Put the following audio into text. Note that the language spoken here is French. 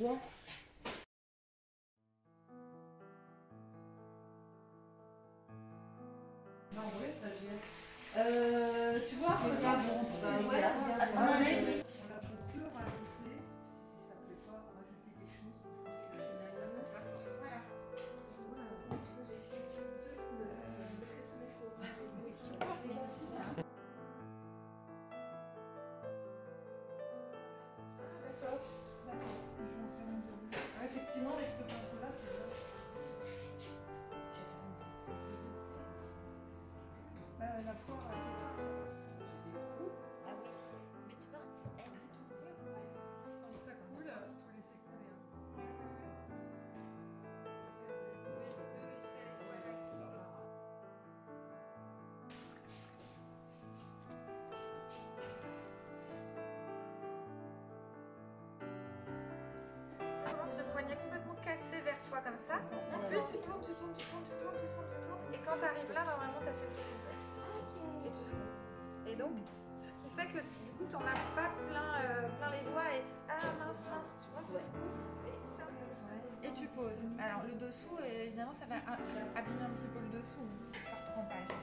bois. Non, oui, ça vient. Tu vois, regarde, la poire a des trous. Ah oui, mais tu vois, elle a tout ouvert. Quand ça coule, tous les secteurs. Avance le poignet complètement cassé vers toi comme ça. Puis tu tournes. Et quand tu arrives là, normalement tu as fait le tour. Et donc, ce qui fait que du coup, tu n'en as pas plein les doigts et ah mince, tu vois, tu secoues et tu poses. Alors, le dessous, évidemment, ça va abîmer un petit peu le dessous par trempage.